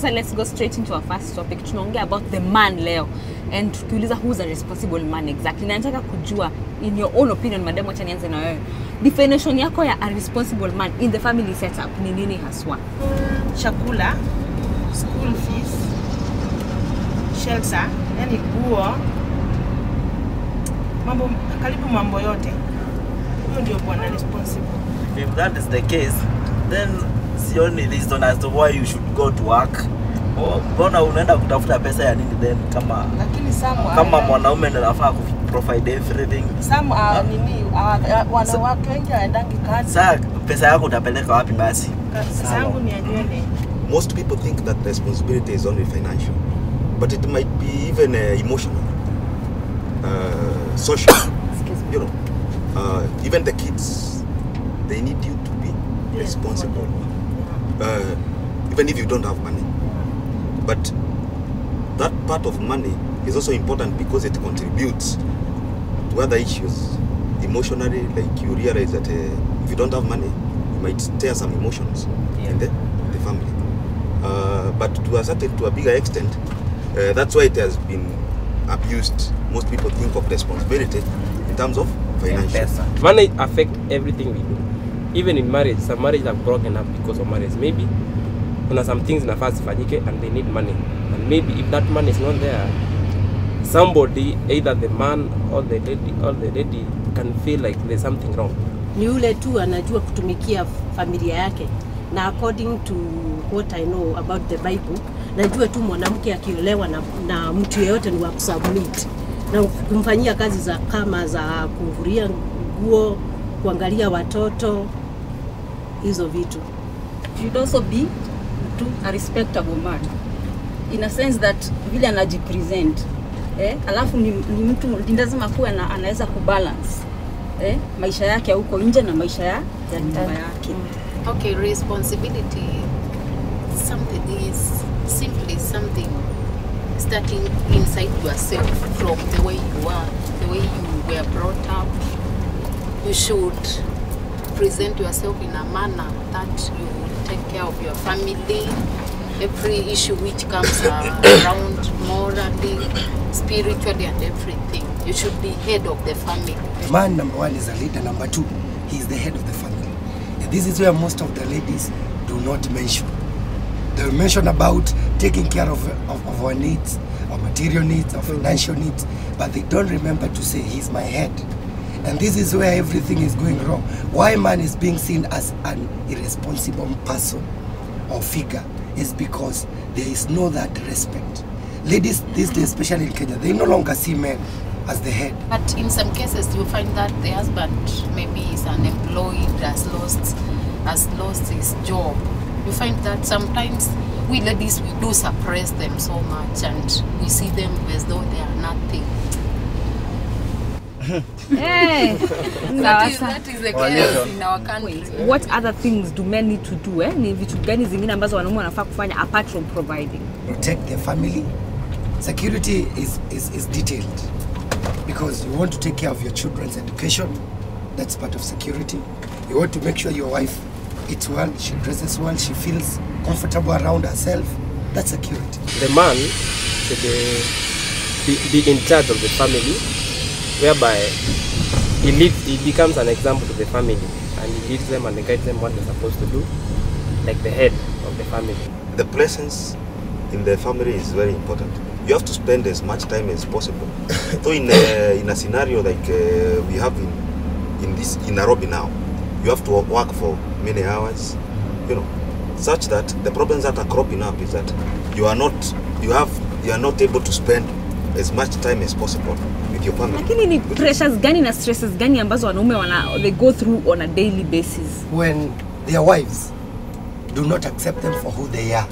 So let's go straight into our first topic. Tunaongea about the man leo. And tukiuliza who's a responsible man exactly. Na nataka kujua in your own opinion, madam, wacha nianze na wewe. Definition yako ya a responsible man in the family setup ni nini haswa? Chakula, school fees, shelter, yani nguo, mambo karibu mambo yote. Huyo ndio bwana responsible. If that is the case, then it's the only reason as to why you should go to work. Or mbona unaenda kutafuta pesa ya nini then kama lakini someone kama mwanaume ndio anafaa provide everything. Some are nini wanawake wengi waendaki kazi. Sasa pesa yako utapeleka wapi basi? Pesa yangu ni ajene. Most people think that responsibility is only financial, but it might be even emotional, social. Excuse me. You know, even the kids, they need you to be responsible, even if you don't have money. But that part of money is also important because it contributes to other issues emotionally. Like you realize that if you don't have money, you might tear some emotions in the family. But to a bigger extent, that's why it has been abused. Most people think of responsibility in terms of financial. Money affects everything we do. Even in marriage, some marriages are broken up because of marriage. Maybe there are some things in a fast fajike and they need money. And maybe if that money is not there, somebody, either the man or the lady, can feel like there's something wrong. Ni ule tu anajua kutumikia familia yake. Na according to what I know about the Bible, najua tu mwanamke akiolewa na mtu yeyote ni wa kusubmit na kumfanyia kazi za kama za kuvuria nguo, kuangalia watoto, hizo vitu. Should also be to a respectable man in a sense that vile anajipresent, alafu ni mtu lazima kuwa anaweza kubalance maisha yake huko nje na maisha ya nyumba yake. Okay, responsibility something is simply something starting inside yourself from the way you are, the way you were brought up. You should present yourself in a manner that you will take care of your family, every issue which comes around morally, spiritually and everything. You should be head of the family. The man number 1 is a leader, number 2, he is the head of the family. This is where most of the ladies do not mention. They mention about taking care of our needs, our material needs, our financial needs, but they don't remember to say, he's my head. And this is where everything is going wrong. Why man is being seen as an irresponsible person or figure is because there is no that respect. Ladies, these days, especially in Kenya, they no longer see men as the head. But in some cases you find that the husband maybe is unemployed, has lost his job. You find that sometimes we ladies, we do suppress them so much and we see them as though they are nothing. Hey. that is the case in our country. What other things do men need to do? Ni vitu gani zingine ambazo wanaume wanafaa kufanya apart from providing? Protect their family. Security is detailed. Because you want to take care of your children's education, that's part of security. You want to make sure your wife eats well, she dresses well, she feels comfortable around herself, that's security. The man should be in charge of the family, whereby he becomes an example to the family and he leads them and he guides them what they're supposed to do, like the head of the family. The presence in the family is very important. You have to spend as much time as possible. So in a scenario like we have in Nairobi now, you have to work for many hours, you know, such that the problems that are cropping up is that you are not able to spend as much time as possible with your family. Lakini ni pressures gani na stresses gani ambazo wanaume they go through on a daily basis? When their wives do not accept them for who they are.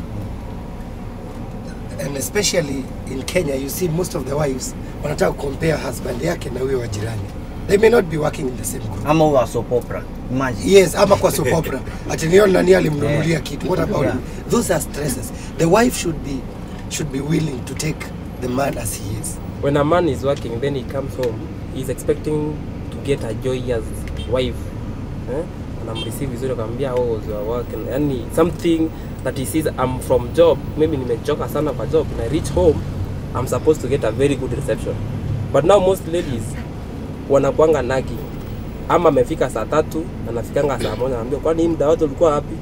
And especially in Kenya, you see most of the wives wanataka compare husband yake na wewe wa jirani. They may not be working in the same group. Ama wa soap opera. Imagine. Yes, ama kwa soap opera. Ati niona nani alimnunulia kitu. What about it? Those are stresses. The wife should be willing to take the man as he is. When a man is working, then he comes home, he's expecting to get a joyous wife. And I'm receiving zero kambia, oh, you are working. And something that he sees I'm from job, maybe nimechoka sana kwa job, when I reach home, I'm supposed to get a very good reception. But now most ladies, wanakuanga nagi. Ama mefika saa tatu, na nafikanga saa moja, naambia, kwani muda wote ulikuwa wapi?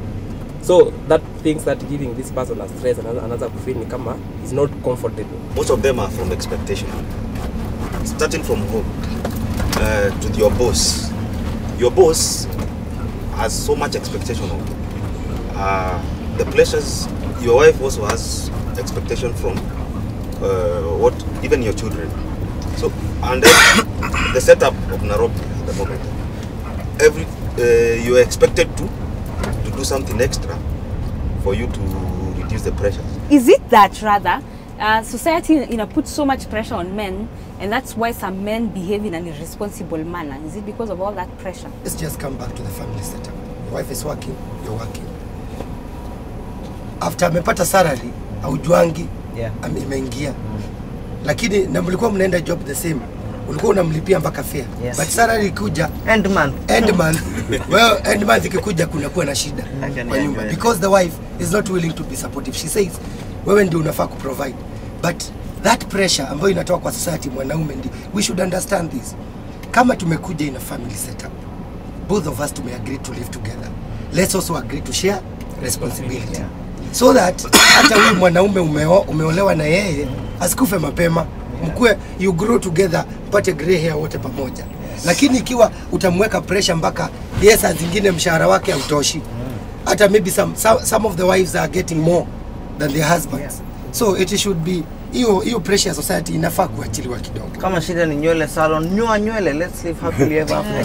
So that things that giving this person a stress and another feeling kama is not comfortable. Most of them are from expectation. Starting from home to your boss. Your boss has so much expectation of you. The places your wife also has expectation from what even your children. So and the setup of Nairobi at the moment, every you are expected to do something extra for you to reduce the pressure. Is it that rather society puts so much pressure on men, and that's why some men behave in an irresponsible manner? Is it because of all that pressure? Let's just come back to the family setup. Your wife is working, you're working. After amepata salary, aujuangi, ameingia. Lakini na mlikuwa mnaenda job the same. Ulikuwa unamlipia mpaka fare. Yes. But salary kuja end month. End month. Well, end month ikikuja kunakuwa na shida kwa nyumba because the wife is not willing to be supportive. She says, wewe ndio unafaa ku provide. But that pressure ambayo inatoka kwa society mwanaume ndi. We should understand this. Kama tumekuja in a family setup, both of us to agree to live together. Let's also agree to share responsibility. Yeah. So that hata wewe mwanaume umeolewa na yeye asikufe mapema, mkue you grow together, pate grey hair wote pamoja. Lakini ikiwa utamweka pressure mpaka saa zingine mshahara wake hautoshi, hata maybe some of the wives are getting more than their husbands. So it should be hiyo pressure society inafaa kuachiliwa kidogo. Kama shida ni nywele salon, nyoa nywele, let's live happily ever after.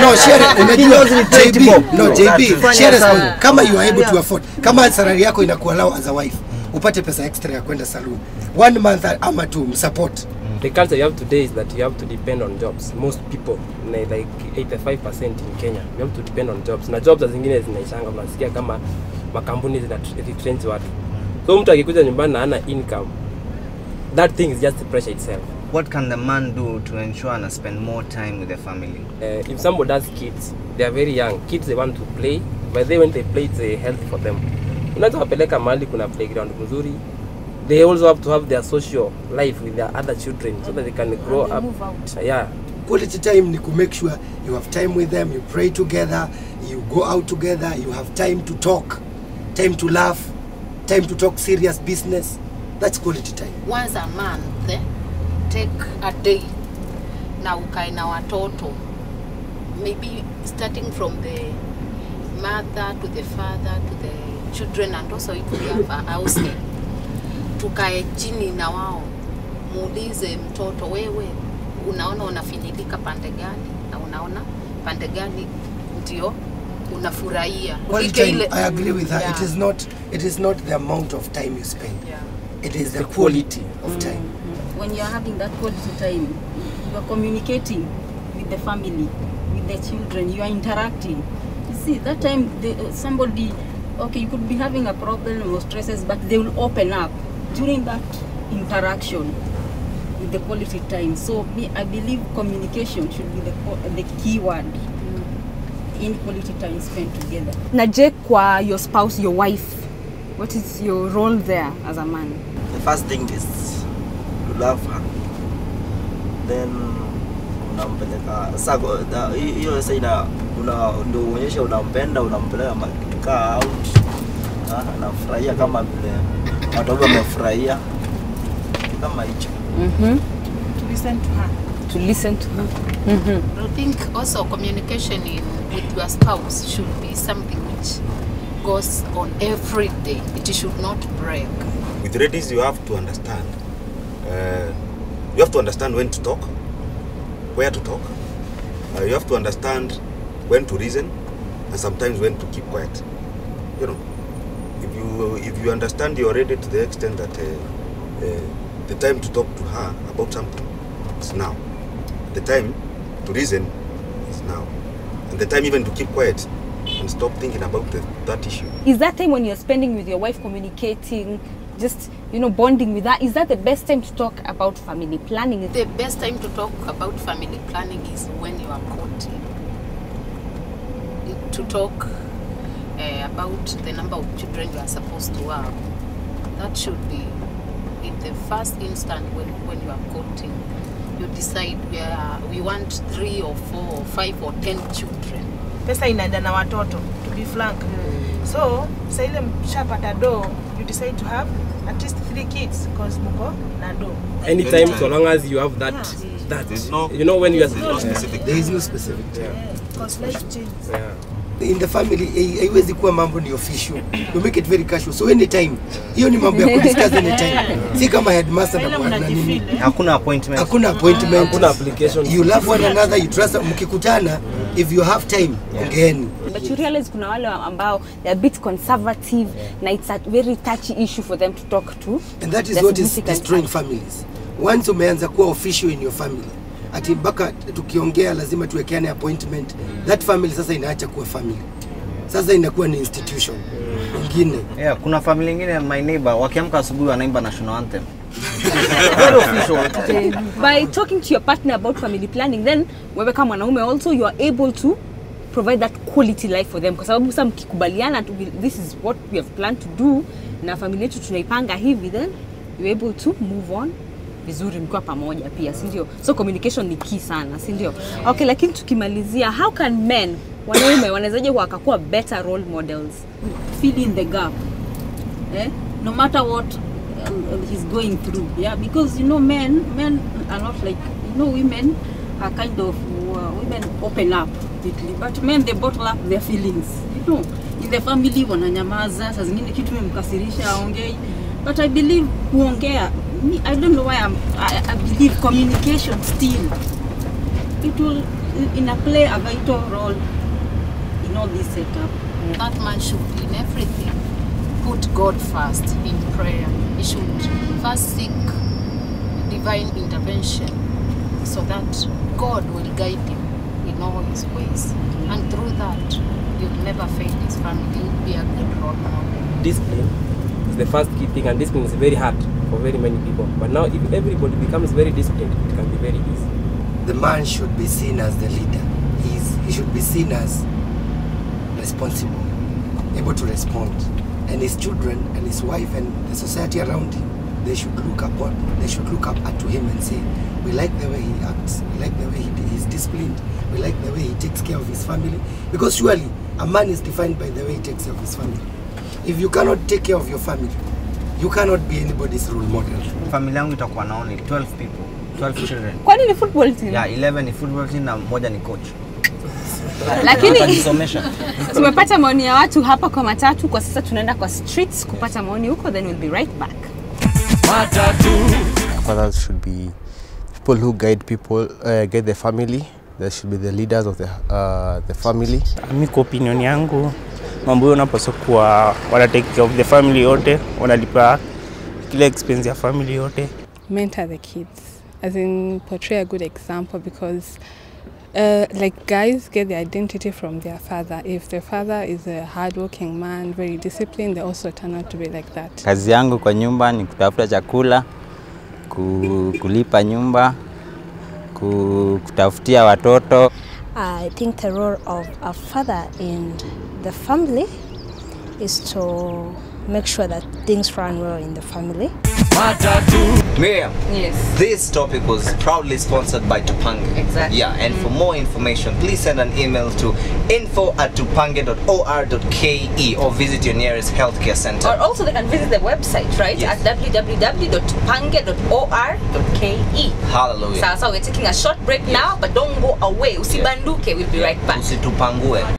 No, share unajua JB, no JB, share salon. Kama you are able to afford, kama salary yako inakuallow as a wife, upate pesa extra ya kwenda salon. 1 month ama 2 msupport. The culture you have today is that you have to depend on jobs. Most people, like 85% in Kenya, you have to depend on jobs. Na jobs zingine zinaishanga, unasikia kama makampuni zinatrench watu. So mtu akikuja nyumbani na ana income, that thing is just the pressure itself. What can the man do to ensure and spend more time with the family? If somebody has kids, they are very young. Kids, they want to play, but when they play, it's a health for them. Unaweza wapeleka mahali kuna playground mzuri. They also have to have their social life with their other children so that they can grow up. Yeah. Quality time ni ku make sure you have time with them, you pray together, you go out together, you have time to talk, time to laugh, time to talk serious business. That's quality time. Once a month, take a day. Na ukae na watoto. Maybe starting from the mother to the father to the children, and also it will be a housing. Tukae chini na wao. Muulize mtoto, wewe unaona unafinyilika pande gani? Na unaona pande gani ndio unafurahia? I agree with her. Yeah. It is not the amount of time you spend. Yeah. It is the quality of time. When you are having that quality time, you are communicating with the family, with the children, you are interacting. You see, that time somebody, okay, you could be having a problem or stresses, but they will open up during that interaction with the quality time. So I believe communication should be the key word. In quality time spent together. Najekwa, your spouse, your wife, what is your role there as a man? The first thing is to love her. Then, you say that unaonyesha unampenda, unampeleka kaa out, anafurahia kama vile watu wamefurahia, kama hicho. To listen to her. To listen to her. I think also communication with your spouse should be something which goes on every day. It should not break. With ladies, you have to understand. You have to understand when to talk, where to talk. You have to understand when to reason, and sometimes when to keep quiet. You know, if you understand you already to the extent that the time to talk to her about something is now, the time to reason is now. And the time even to keep quiet and stop thinking about that issue. Is that time when you're spending with your wife communicating, just, bonding with her, is that the best time to talk about family planning? The best time to talk about family planning is when you are caught to talk about the number of children you are supposed to have. That should be in the first instant when you are courting. You decide we want 3 or 4 or 5 or 10 children. Pesa inaenda na watoto, to be frank. So, sa ile mshapata do, you decide to have at least 3 kids because muko na do. Anytime, so long as you have that, there is no specific term. Because life changes. Yeah. In the family, haiwezi kuwa mambo ni official. You make it very casual. So anytime, hiyo ni mambo ya kudiscuss anytime. Si kama headmaster na kwa nini. Hakuna appointment. Hakuna appointment. Hakuna application. You love one another, you trust, mkikutana, if you have time, ongeeni. But you realize kuna wale ambao they're a bit conservative, na it's a very touchy issue for them to talk to. And that is what is destroying families. Once umeanza kuwa official in your family, ati mpaka tukiongea lazima tuwekeane appointment, that family sasa inaacha kuwa family, sasa inakuwa ni institution nyingine. Yeah, kuna family nyingine, my neighbor wakiamka asubuhi wanaimba national anthem. Very official. By talking to your partner about family planning, then wewe kama wanaume also you are able to provide that quality life for them, kwa sababu sasa mkikubaliana this is what we have planned to do na familia yetu tunaipanga hivi, then you are able to move on vizuri mkiwa pamoja pia, si ndio? So communication ni key sana, si ndio? Okay, lakini tukimalizia, how can men, wanaume wanawezaje wakakuwa better role models, fill in the gap, no matter what he's going through? Yeah, because you know men are not like, you know, women are kind of women open up quickly, but men they bottle up their feelings, you know, in the family wananyamaza, saa zingine kitu mkasirisha aongee. But I believe kuongea, I don't know why I believe communication still, it will play a vital role in all this setup. That man should, in everything, put God first in prayer. He should first seek divine intervention so that God will guide him in all his ways. And through that, he will never fail his family. He will be a good role model. Discipline is the first key thing, and discipline is very hard for very many people. But now if everybody becomes very disciplined, it can be very easy. The man should be seen as the leader. He should be seen as responsible, able to respond. And his children and his wife and the society around him, they should look up to him and say, we like the way he acts, we like the way he is disciplined, we like the way he takes care of his family. Because surely a man is defined by the way he takes care of his family. If you cannot take care of your family, you cannot be anybody's role model. Family yangu itakuwa na only 12 people, 12 children. Kwa nini football team? Yeah, 11 ni football team na moja ni coach. Lakini tumepata maoni ya watu hapa kwa matatu, kwa sasa tunaenda kwa streets kupata maoni huko, then we'll be right back. Matatu. Fathers should be people who guide people, guide the family. They should be the leaders of the family. Mimi kwa opinion yangu, mambo yanapaswa kuwa wana take care of the family yote, wanalipa kila expense ya family yote. Mentor the kids, as in portray a good example, because like guys get their identity from their father. If their father is a hardworking man, very disciplined, they also turn out to be like that. Kazi yangu kwa nyumba ni kutafuta chakula, kulipa nyumba, kutafutia watoto. I think the role of a father in the family is to make sure that things run well in the family. Miriam, yes. This topic was proudly sponsored by Tupange. Exactly. Yeah, and for more information, please send an email to info@tupange.or.ke or visit your nearest healthcare center. Or also they can visit the website, right? Yes. At www.tupange.or.ke. Hallelujah. So we're taking a short break now, but don't go away. Usibanduke, we'll be right back. Usitupangue.